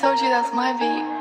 told you that's my beat.